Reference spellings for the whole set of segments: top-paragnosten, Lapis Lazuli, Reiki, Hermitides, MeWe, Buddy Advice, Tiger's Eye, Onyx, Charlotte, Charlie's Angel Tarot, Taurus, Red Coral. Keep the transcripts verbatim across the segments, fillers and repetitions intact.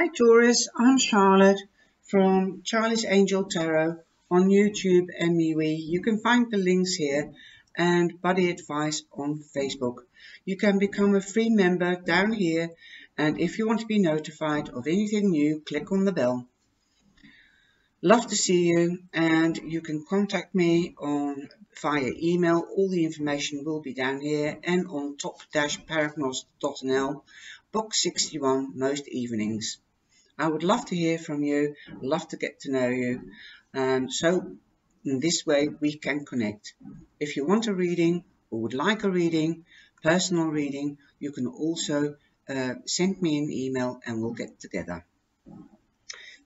Hi Taurus, I'm Charlotte from Charlie's Angel Tarot on YouTube and MeWe. You can find the links here, and Buddy Advice on Facebook. You can become a free member down here, and if you want to be notified of anything new, click on the bell. Love to see you, and you can contact me on via email. All the information will be down here and on top dash paragnost dot n l. Box sixty-one, most evenings. I would love to hear from you, love to get to know you. Um, so in this way we can connect. If you want a reading or would like a reading, personal reading, you can also uh, send me an email and we'll get together.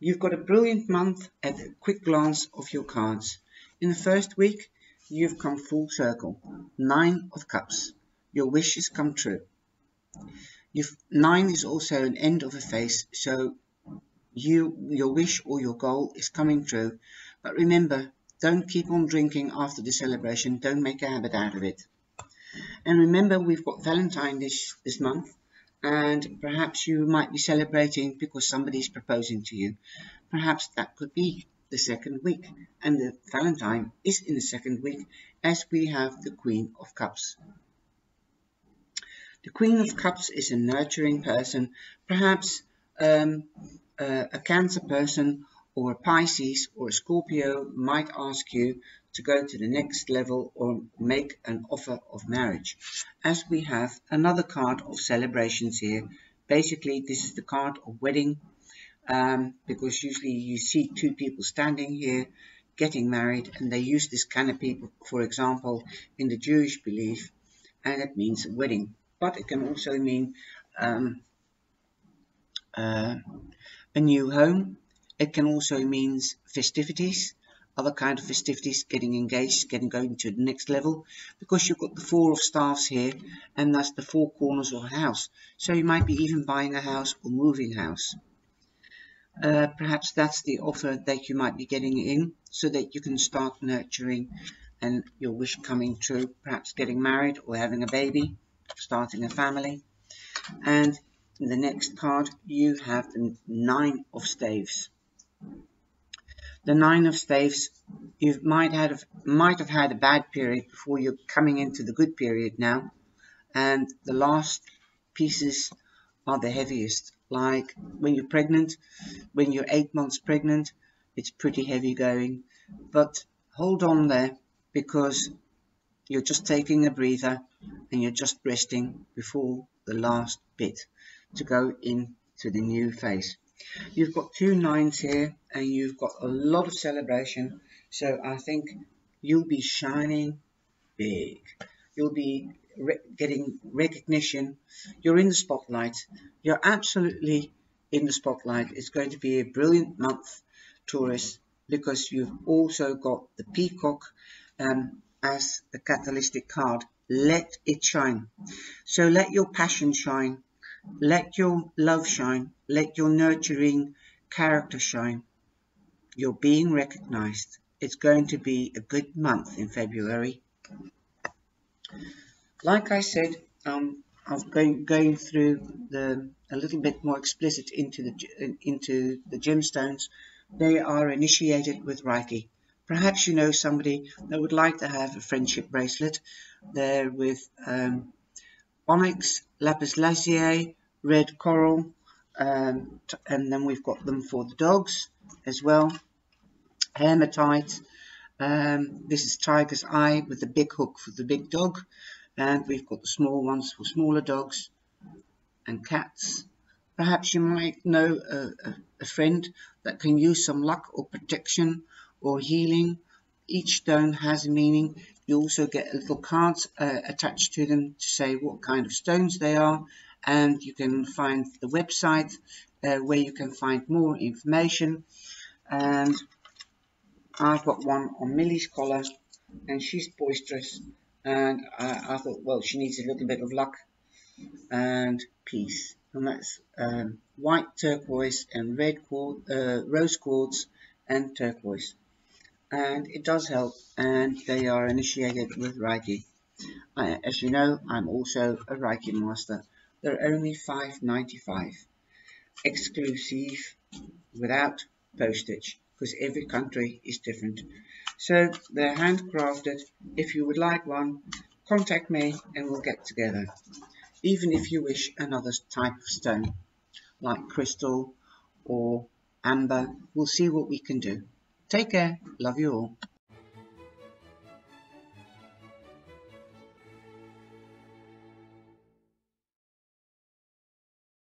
You've got a brilliant month at a quick glance of your cards. In the first week, you've come full circle. Nine of Cups. Your wishes come true. You've, nine is also an end of a phase, so you, your wish or your goal is coming true. But remember, don't keep on drinking after the celebration. Don't make a habit out of it. And remember, we've got Valentine this, this month, and perhaps you might be celebrating because somebody's proposing to you. Perhaps that could be the second week, and the Valentine is in the second week, as we have the Queen of Cups. The Queen of Cups is a nurturing person, perhaps um, uh, a Cancer person or a Pisces or a Scorpio might ask you to go to the next level or make an offer of marriage. As we have another card of celebrations here, basically this is the card of wedding, um, because usually you see two people standing here getting married, and they use this canopy, for example, in the Jewish belief, and it means a wedding. But it can also mean um, uh, a new home. It can also mean festivities, other kind of festivities, getting engaged, getting going to the next level, because you've got the Four of Staves here, and that's the four corners of a house. So you might be even buying a house or moving house. Uh, perhaps that's the offer that you might be getting in, so that you can start nurturing and your wish coming true, perhaps getting married or having a baby, starting a family. And in the next card you have the Nine of Staves. The Nine of Staves, you might have might have had a bad period before you're coming into the good period now, and the last pieces are the heaviest. Like when you're pregnant, when you're eight months pregnant, it's pretty heavy going, but hold on there, because you're just taking a breather and you're just resting before the last bit to go into the new phase. You've got two nines here, and you've got a lot of celebration, so I think you'll be shining big. You'll be re getting recognition. You're in the spotlight. You're absolutely in the spotlight. It's going to be a brilliant month, Taurus, because you've also got the peacock um, as the catalytic card. Let it shine. So let your passion shine, let your love shine, let your nurturing character shine. You're being recognized. It's going to be a good month in February. Like I said, um, I'm going, going through the a little bit more explicit into the into the gemstones. They are initiated with Reiki. Perhaps you know somebody that would like to have a friendship bracelet. They're with um, Onyx, Lapis Lazuli, Red Coral, um, and then we've got them for the dogs as well. Hermitides, um, this is Tiger's Eye with the big hook for the big dog. And we've got the small ones for smaller dogs and cats. Perhaps you might know a, a, a friend that can use some luck or protection or healing. Each stone has a meaning. You also get little cards uh, attached to them to say what kind of stones they are, and you can find the website uh, where you can find more information. And I've got one on Millie's collar, and she's boisterous, and I, I thought, well, she needs a little bit of luck and peace, and that's um, white turquoise and red quartz, uh, rose quartz and turquoise. And it does help, and they are initiated with Reiki. I, as you know, I'm also a Reiki master. They're only five ninety-five, exclusive without postage, because every country is different. So they're handcrafted. If you would like one, contact me and we'll get together. Even if you wish another type of stone, like crystal or amber, we'll see what we can do. Take care. Love you all.